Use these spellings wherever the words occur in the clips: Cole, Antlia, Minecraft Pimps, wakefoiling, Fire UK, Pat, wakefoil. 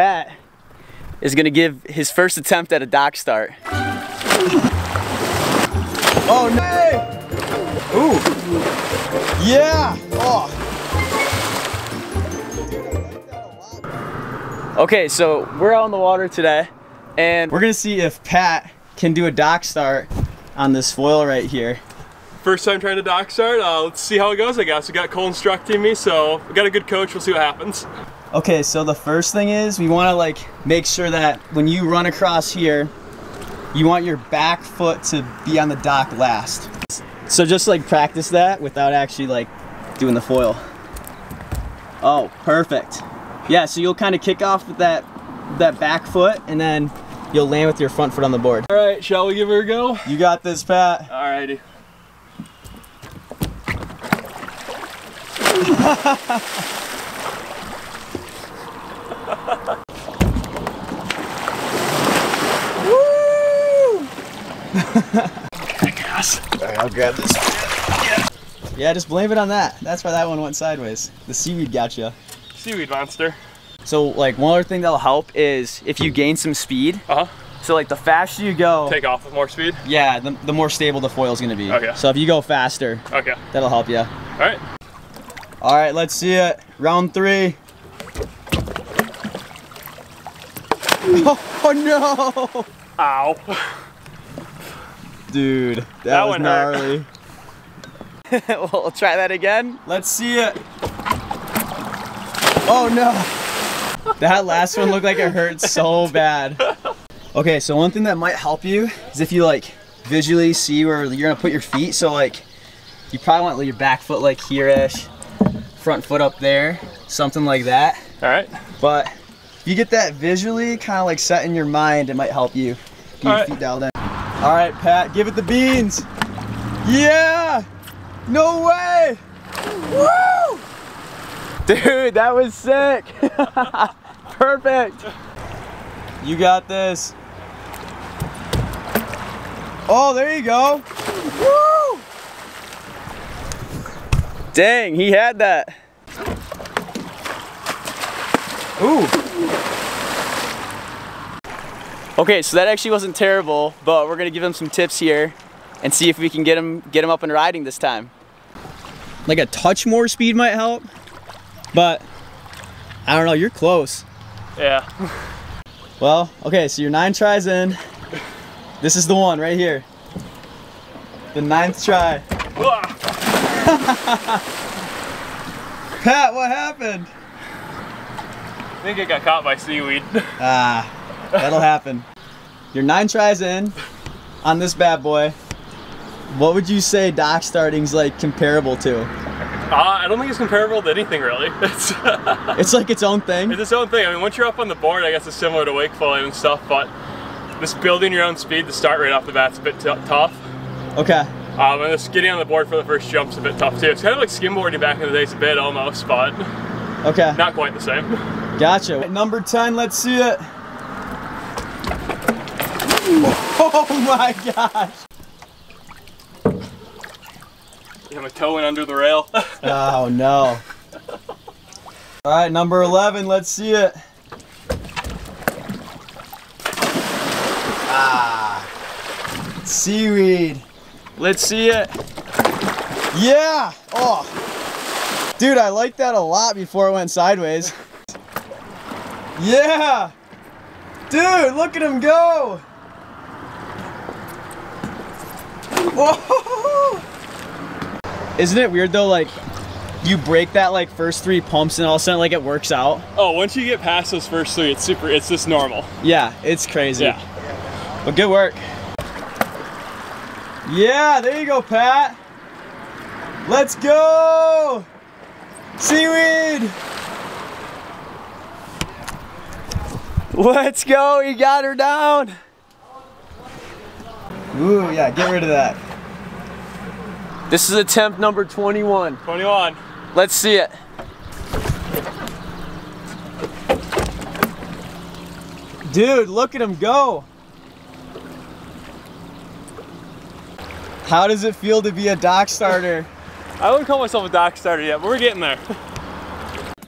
Pat is gonna give his first attempt at a dock start. Oh no! Ooh! Yeah! Oh. Okay, so we're out in the water today, and we're gonna see if Pat can do a dock start on this foil right here. First time trying to dock start, let's see how it goes, I guess. We got Cole instructing me, so we got a good coach, we'll see what happens. Okay, so the first thing is we wanna like make sure that when you run across here, you want your back foot to be on the dock last. So just like practice that without actually like doing the foil. Oh, perfect. Yeah, so you'll kind of kick off with that back foot and then you'll land with your front foot on the board. All right, shall we give her a go? You got this, Pat. All righty. Woo! Alright, I'll grab this. Yeah, just blame it on that. That's why that one went sideways. The seaweed got you. Seaweed monster. So like one other thing that'll help is if you gain some speed. Uh-huh. So like the faster you go, take off with more speed? Yeah, the more stable the foil's gonna be. Okay. So if you go faster, okay, that'll help you. Alright. All right, let's see it. Round three. Oh, no! Ow. Dude, that was gnarly. We'll try that again. Let's see it. Oh, no. That last one looked like it hurt so bad. Okay, so one thing that might help you is if you like visually see where you're gonna put your feet. So like, you probably want your back foot like here-ish. Front foot up there, something like that. All right. But if you get that visually kind of like set in your mind, it might help you keep your feet dialed in. All right, Pat, give it the beans. Yeah, no way. Woo! Dude, that was sick. Perfect. You got this. Oh, there you go. Woo! Dang, he had that. Ooh. Okay, so that actually wasn't terrible, but we're gonna give him some tips here and see if we can get him up and riding this time. Like a touch more speed might help, but I don't know, you're close. Yeah. Well, okay, so you're 9 tries in. This is the one right here. The 9th try. Pat, what happened? I think it got caught by seaweed. Ah, that'll happen. You're 9 tries in on this bad boy. What would you say dock starting's like comparable to? I don't think it's comparable to anything really. It's like its own thing? It's its own thing. I mean, once you're up on the board, I guess it's similar to wake foiling and stuff, but just building your own speed to start right off the bat's a bit tough. Okay. And just getting on the board for the first jump's a bit tough too. It's kind of like skimboarding back in the days a bit almost, but okay, not quite the same. Gotcha. At number 10, let's see it. Oh my gosh. Yeah, my toe went under the rail. Oh no. All right, number 11, let's see it. Ah, seaweed. Let's see it. Yeah! Oh! Dude, I liked that a lot before it went sideways. Yeah! Dude, look at him go! Whoa! Isn't it weird though, like, you break that like first 3 pumps and all of a sudden like it works out? Oh, once you get past those first 3, it's just normal. Yeah, it's crazy. Yeah. But good work. Yeah, there you go, Pat. Let's go! Seaweed! Let's go, he got her down. Ooh, yeah, get rid of that. This is attempt number 21. 21. Let's see it. Dude, look at him go. How does it feel to be a dock starter? I wouldn't call myself a dock starter yet, but we're getting there.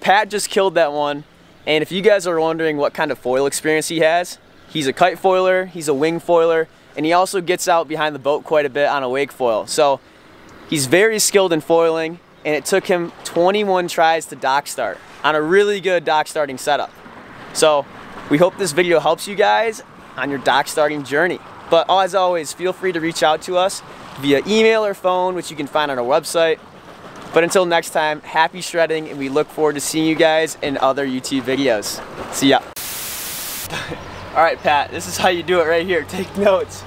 Pat just killed that one. And if you guys are wondering what kind of foil experience he has, he's a kite foiler, he's a wing foiler, and he also gets out behind the boat quite a bit on a wake foil. So he's very skilled in foiling, and it took him 21 tries to dock start on a really good dock starting setup. So we hope this video helps you guys on your dock starting journey. But as always, feel free to reach out to us via email or phone, which you can find on our website. But until next time, happy shredding, and we look forward to seeing you guys in other YouTube videos. See ya. All right, Pat, this is how you do it right here. Take notes.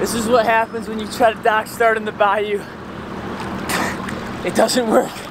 This is what happens when you try to dock start in the bayou. It doesn't work.